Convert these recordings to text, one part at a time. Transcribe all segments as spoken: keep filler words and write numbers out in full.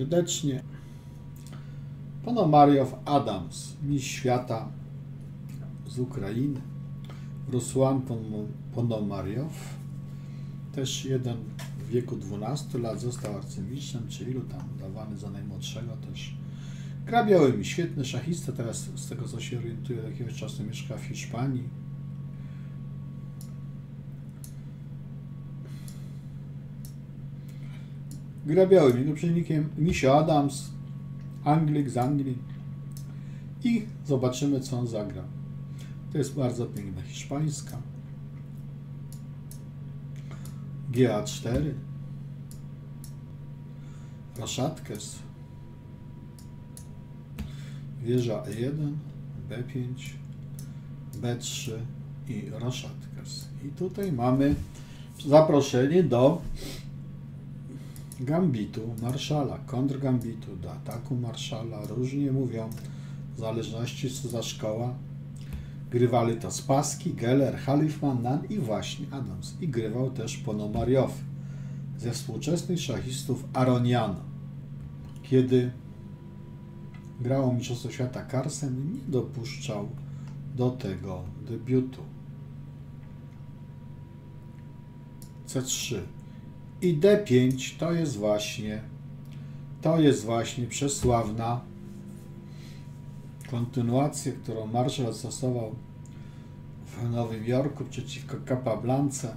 serdecznie. Ponomariow Adams, mistrz świata z Ukrainy. Rusłan Ponomariow, też jeden w wieku dwunastu lat został arcymistrzem, czy ilu tam dawany za najmłodszego też. Gra białymi, świetny szachista, teraz z tego co się orientuję od jakiegoś czasu mieszka w Hiszpanii. Gra białymi, jego przeciwnikiem Michael Adams, Anglik z Anglii, i zobaczymy co on zagra. To jest bardzo piękna hiszpańska. G A cztery. Raszatkes. Wieża E jeden, B pięć, B trzy i Raszatkes. I tutaj mamy zaproszenie do gambitu Marszala, kontrgambitu, do ataku Marszala. Różnie mówią, w zależności co za szkoła. Grywali to Spaski, Geller, Halifman, Nan i właśnie Adams. I grywał też Ponomariow ze współczesnych szachistów Aroniano. Kiedy grało Mistrzostwo Świata, Karsen nie dopuszczał do tego debiutu. C trzy i D pięć to jest właśnie to jest właśnie przesławna kontynuację, którą Marshall stosował w Nowym Jorku przeciwko Capablance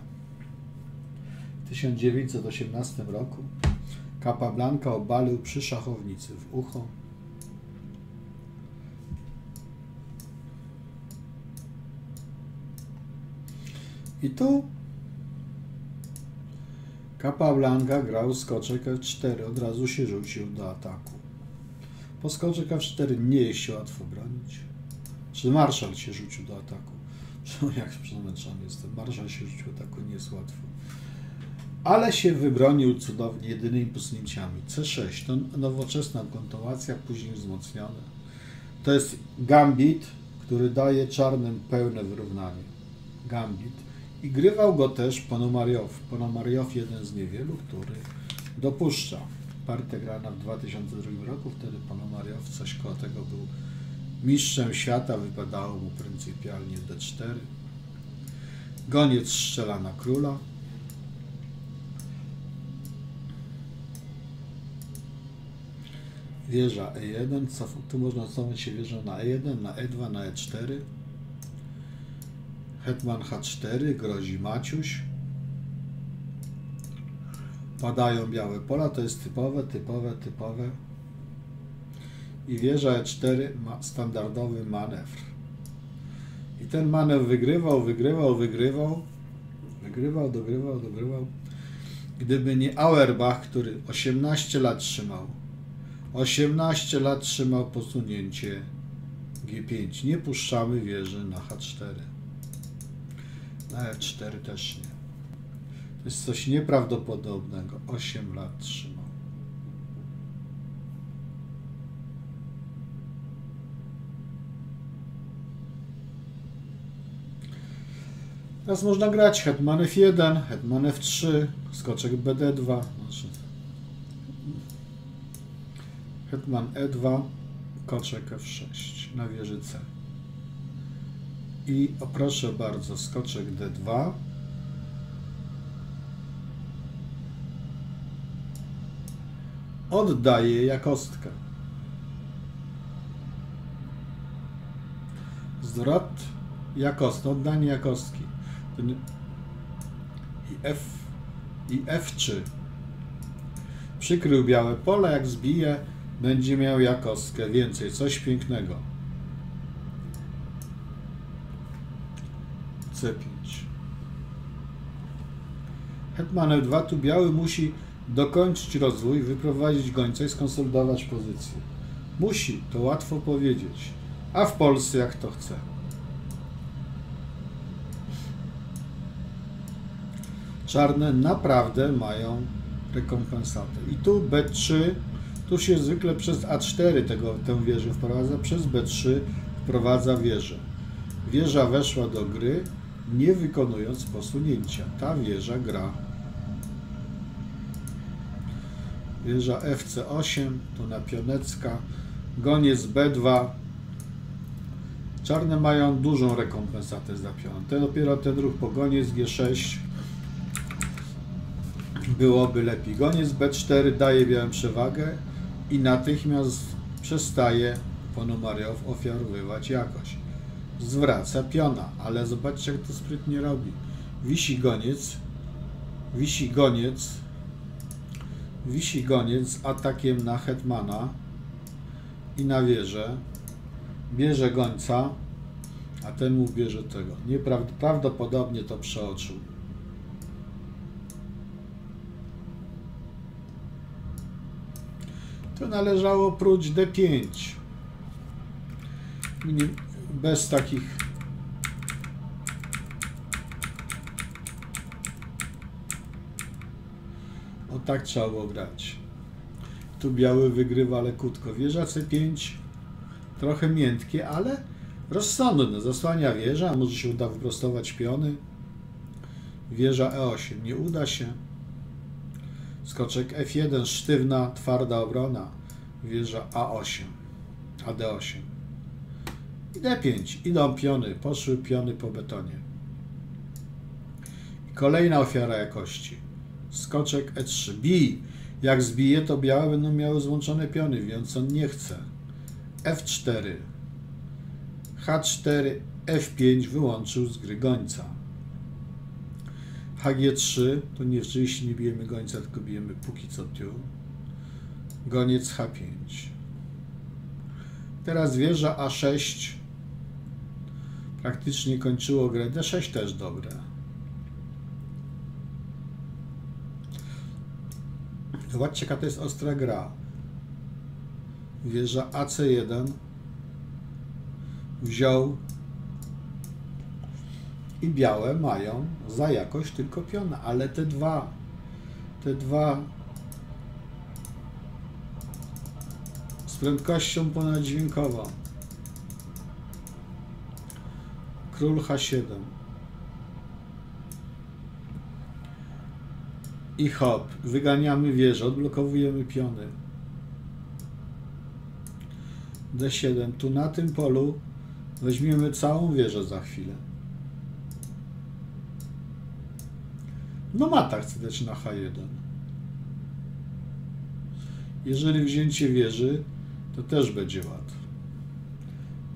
w tysiąc dziewięćset osiemnastym roku. Capablanca obalił przy szachownicy w ucho. I tu Capablanca grał skoczek F cztery, od razu się rzucił do ataku. Po skoczek F cztery nie jest się łatwo bronić. Czy Marshall się rzucił do ataku? Jak przemęczony jestem. Marshall się rzucił do ataku, nie jest łatwo. Ale się wybronił cudownie jedynymi posunięciami. C sześć to nowoczesna kontynuacja, później wzmocniona. To jest gambit, który daje czarnym pełne wyrównanie. Gambit. I grywał go też Ponomariow. Ponomariow jeden z niewielu, który dopuszcza. Partia grana w dwa tysiące drugim roku, wtedy Ponomariow coś koło tego był mistrzem świata, wypadało mu pryncypialnie D cztery. Goniec strzela na króla. Wieża E jeden, co, tu można cofnąć się wieżą na E jeden, na E dwa, na E cztery. Hetman H cztery, grozi Maciuś. Padają białe pola, to jest typowe, typowe, typowe. I wieża E cztery ma standardowy manewr. I ten manewr wygrywał, wygrywał, wygrywał. Wygrywał, dogrywał, dogrywał. Gdyby nie Auerbach, który osiemnaście lat trzymał. osiemnaście lat trzymał posunięcie G pięć. Nie puszczamy wieży na H cztery. Na E cztery też nie. To jest coś nieprawdopodobnego. osiem lat trzymał. Teraz można grać hetman F jeden, hetman F trzy, skoczek B D dwa, znaczy hetman E dwa, koczek F sześć na wieży C. I o proszę bardzo, skoczek D dwa. Oddaje jakostkę. Zwrot jakostki, oddanie jakostki. I F, i F trzy. Przykrył białe pole, jak zbije, będzie miał jakostkę więcej. Coś pięknego. C pięć. Hetman F dwa, tu biały musi dokończyć rozwój, wyprowadzić gońca i skonsolidować pozycję. Musi, to łatwo powiedzieć, a w Polsce jak to chce. Czarne naprawdę mają rekompensatę. I tu B trzy, tu się zwykle przez A cztery tego, tę wieżę wprowadza, przez B trzy wprowadza wieżę. Wieża weszła do gry, nie wykonując posunięcia. Ta wieża gra. wieża F C osiem, tu na pionecka, goniec B dwa. Czarne mają dużą rekompensatę za pion. Te dopiero ten ruch po goniec G sześć byłoby lepiej. Goniec B cztery daje białym przewagę i natychmiast przestaje Ponomariow ofiarowywać jakoś. Zwraca piona, ale zobaczcie, jak to sprytnie robi. Wisi goniec, wisi goniec, wisi goniec z atakiem na hetmana i na wieżę. Bierze gońca, a ten mu bierze tego. Nieprawdopodobnie to przeoczył. To należało próć D pięć. Bez takich o tak trzeba było grać. Tu biały wygrywa lekutko. Wieża C pięć trochę miętkie, ale rozsądne. Zasłania wieża, może się uda wyprostować piony. Wieża E osiem nie uda się. Skoczek F jeden, sztywna, twarda obrona. Wieża A osiem, A D osiem. I D pięć. Idą piony. Poszły piony po betonie. I kolejna ofiara jakości. Skoczek E trzy. Bij! Jak zbije, to białe będą miały złączone piony, więc on nie chce. F cztery. H cztery. F pięć wyłączył z gry gońca. H G trzy. To nie, oczywiście nie bijemy gońca, tylko bijemy póki co tiu. Goniec H pięć. Teraz wieża A sześć praktycznie kończyło grę. D sześć też dobre. Zobaczcie, jaka to jest ostra gra. Wieża A C jeden wziął i białe mają za jakość tylko piona, ale te dwa, te dwa z prędkością ponaddźwiękową. Król H siedem. I hop. Wyganiamy wieżę, odblokowujemy piony. D siedem. Tu na tym polu weźmiemy całą wieżę za chwilę. No mata chce dać na H jeden. Jeżeli wzięcie wieży, to też będzie ład.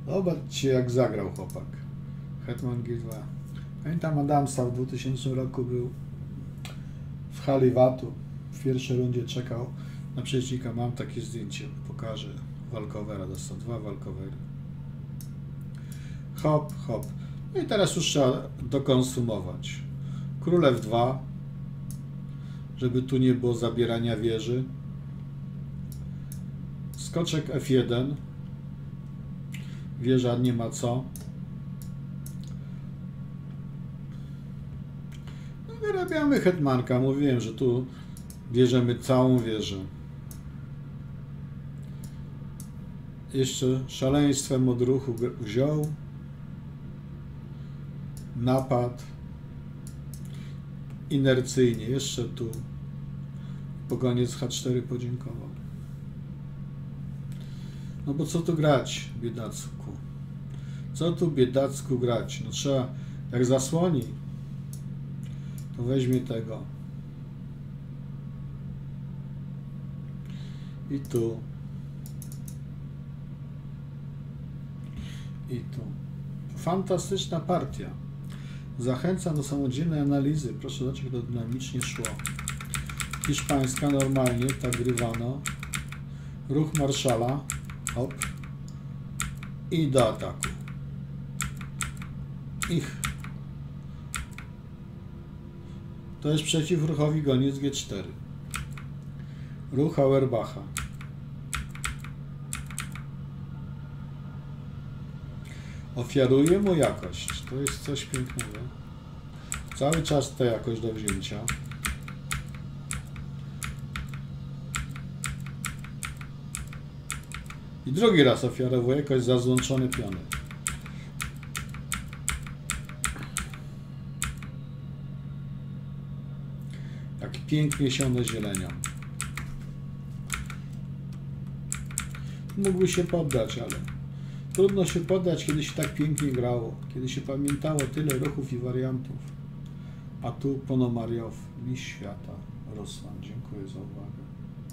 Zobaczcie, jak zagrał chłopak. Hetman G dwa. Pamiętam Adamsa w dwutysięcznym roku był w hali watu. W pierwszej rundzie czekał na przeciwnika. Mam takie zdjęcie. Pokażę. Walkowera. Dostał dwa walkowery. Hop, hop. No i teraz już trzeba dokonsumować. Król F dwa. Żeby tu nie było zabierania wieży. Skoczek F jeden. Wieża nie ma co. No wyrabiamy hetmanka. Mówiłem, że tu bierzemy całą wieżę. Jeszcze szaleństwem od ruchu wziął. Napad. Inercyjnie. Jeszcze tu pogoniec H cztery podziękował. No bo co tu grać, biedacku? Co tu, biedacku, grać? No trzeba, jak zasłoni, to weźmie tego. I tu. I tu. Fantastyczna partia. Zachęcam do samodzielnej analizy. Proszę zobaczyć, jak to dynamicznie szło. Hiszpańska normalnie, tak grywano. Ruch Marszala. Hop. I do ataku. Ich. To jest przeciw ruchowi goniec G cztery. Ruch Auerbacha. Ofiaruje mu jakość. To jest coś pięknego. Cały czas to jakość do wzięcia. I drugi raz ofiarowuje jakoś za złączone piony. Jak pięknie się one zielenią. mógł się poddać, ale trudno się poddać, kiedy się tak pięknie grało, kiedy się pamiętało tyle ruchów i wariantów. A tu Ponomariow, mistrz świata. Rusłan, dziękuję za uwagę.